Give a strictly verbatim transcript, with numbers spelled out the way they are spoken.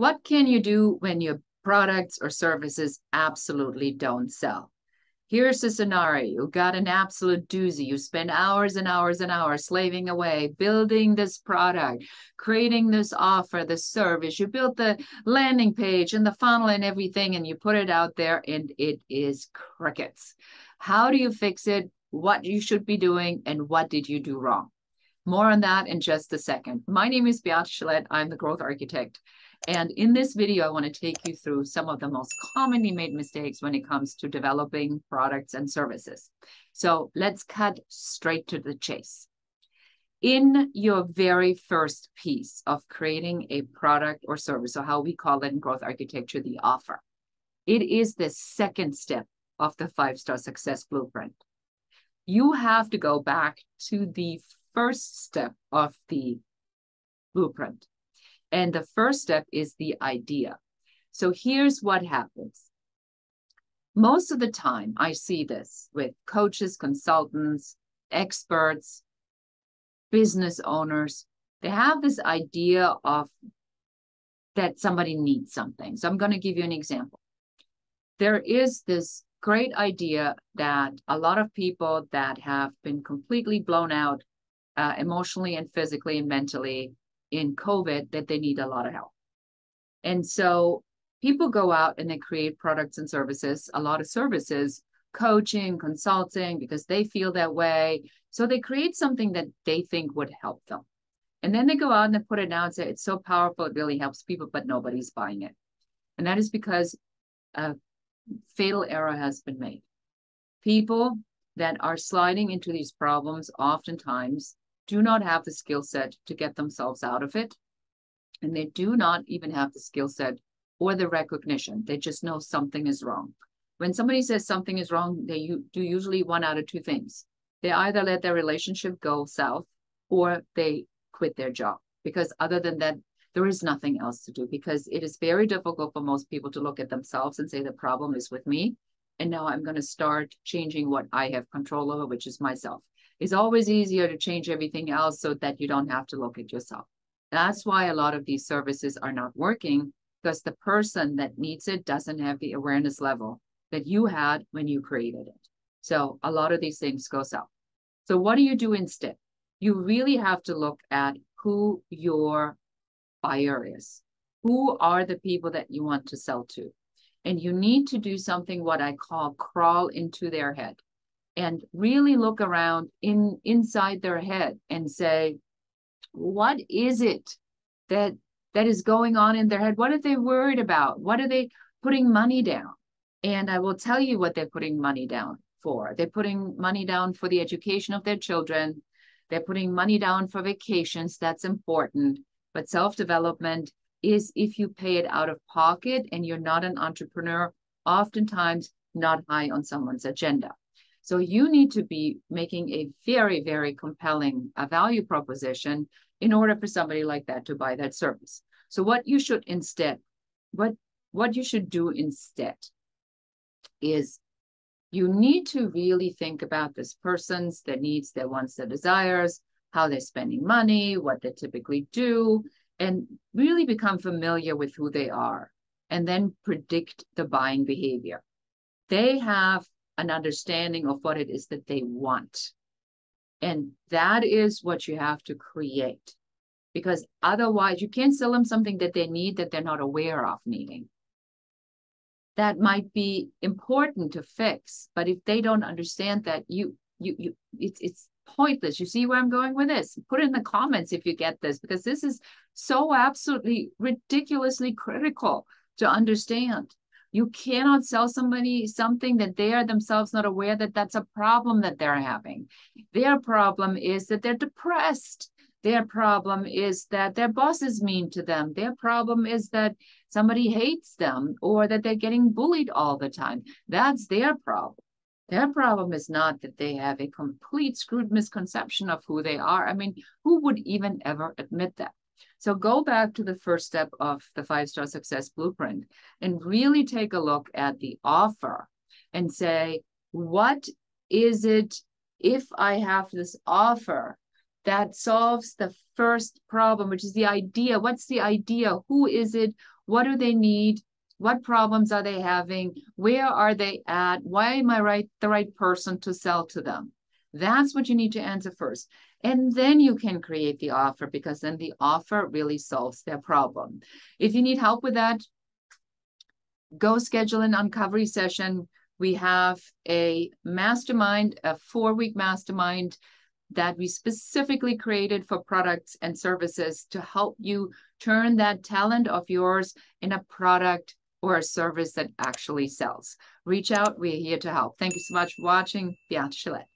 What can you do when your products or services absolutely don't sell? Here's the scenario. You got an absolute doozy. You spend hours and hours and hours slaving away, building this product, creating this offer, this service. You built the landing page and the funnel and everything, and you put it out there and it is crickets. How do you fix it? What you should be doing, and what did you do wrong? More on that in just a second. My name is Beate Chelette. I'm the Growth Architect. And in this video, I want to take you through some of the most commonly made mistakes when it comes to developing products and services. So let's cut straight to the chase. In your very first piece of creating a product or service, or how we call it in growth architecture, the offer, it is the second step of the five-star success blueprint. You have to go back to the first step of the blueprint. And the first step is the idea. So here's what happens. Most of the time, I see this with coaches, consultants, experts, business owners. They have this idea of that somebody needs something. So I'm going to give you an example. There is this great idea that a lot of people that have been completely blown out uh, emotionally and physically and mentally in COVID, that they need a lot of help. And so people go out and they create products and services, a lot of services, coaching, consulting, because they feel that way. So they create something that they think would help them. And then they go out and they put it out and say, it's so powerful, it really helps people, but nobody's buying it. And that is because a fatal error has been made. People that are sliding into these problems oftentimes do not have the skill set to get themselves out of it. And they do not even have the skill set or the recognition. They just know something is wrong. When somebody says something is wrong, they do usually one out of two things. They either let their relationship go south or they quit their job. Because other than that, there is nothing else to do, because it is very difficult for most people to look at themselves and say, the problem is with me. And now I'm going to start changing what I have control over, which is myself. It's always easier to change everything else so that you don't have to look at yourself. That's why a lot of these services are not working, because the person that needs it doesn't have the awareness level that you had when you created it. So a lot of these things go south. So what do you do instead? You really have to look at who your buyer is. Who are the people that you want to sell to? And you need to do something what I call crawl into their head. And really look around in inside their head and say, what is it that that is going on in their head? What are they worried about? What are they putting money down? And I will tell you what they're putting money down for. They're putting money down for the education of their children. They're putting money down for vacations. That's important. But self-development is, if you pay it out of pocket and you're not an entrepreneur, oftentimes not high on someone's agenda. So you need to be making a very, very compelling a value proposition in order for somebody like that to buy that service. So what you should instead, what, what you should do instead is you need to really think about this person's, their needs, their wants, their desires, how they're spending money, what they typically do, and really become familiar with who they are, and then predict the buying behavior. They have an understanding of what it is that they want. And that is what you have to create, because otherwise you can't sell them something that they need that they're not aware of needing. That might be important to fix, but if they don't understand that, you, you, you, it's, it's pointless. You see where I'm going with this? Put in the comments if you get this, because this is so absolutely ridiculously critical to understand. You cannot sell somebody something that they are themselves not aware that that's a problem that they're having. Their problem is that they're depressed. Their problem is that their boss is mean to them. Their problem is that somebody hates them or that they're getting bullied all the time. That's their problem. Their problem is not that they have a complete screwed misconception of who they are. I mean, who would even ever admit that? So go back to the first step of the five-star success blueprint and really take a look at the offer and say, what is it, if I have this offer, that solves the first problem, which is the idea. What's the idea? Who is it? What do they need? What problems are they having? Where are they at? Why am I right, the right person to sell to them? That's what you need to answer first. And then you can create the offer, because then the offer really solves their problem. If you need help with that, go schedule an uncovery session. We have a mastermind, a four-week mastermind that we specifically created for products and services to help you turn that talent of yours in a product or a service that actually sells. Reach out. We're here to help. Thank you so much for watching. Beate Chelette.